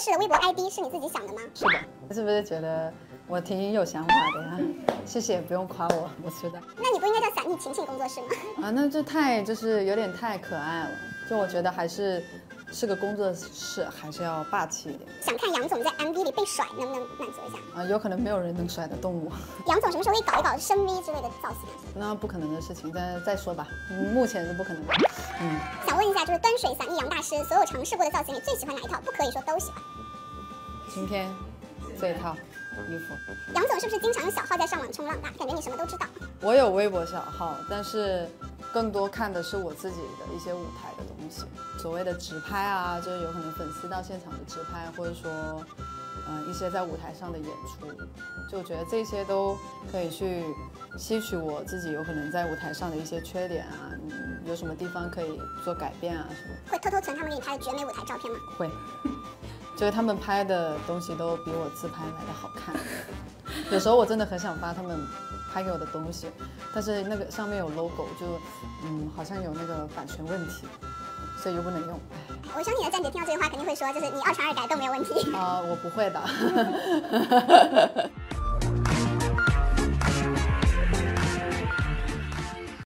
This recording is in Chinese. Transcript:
式的微博 ID 是你自己想的吗？是的。你是不是觉得我挺有想法的呀？谢谢，不用夸我，我觉得。那你不应该叫散逆晴晴工作室吗？啊，那就太就是有点太可爱了，就我觉得还是。 是个工作室，还是要霸气一点。想看杨总在 MV 里被甩，能不能满足一下？啊，有可能没有人能甩得动我。杨总什么时候可以搞一搞深 V 之类的造型？那不可能的事情，再说吧，目前是不可能的。想问一下，就是端水散逆杨大师所有尝试过的造型，你最喜欢哪一套？不可以说都喜欢。今天这一套衣服。杨总是不是经常有小号在上网冲浪吧？感觉你什么都知道。我有微博小号，但是。 更多看的是我自己的一些舞台的东西，所谓的直拍啊，就是有可能粉丝到现场的直拍，或者说，一些在舞台上的演出，就我觉得这些都可以去吸取我自己有可能在舞台上的一些缺点啊，有什么地方可以做改变啊什么。会偷偷存他们给你拍的绝美舞台照片吗？会，就是他们拍的东西都比我自拍来的好看，有时候我真的很想发他们。 拍给我的东西，但是那个上面有 logo， 就好像有那个版权问题，所以又不能用。我相信你的站姐听到这句话肯定会说，就是你22改都没有问题。啊，我不会的。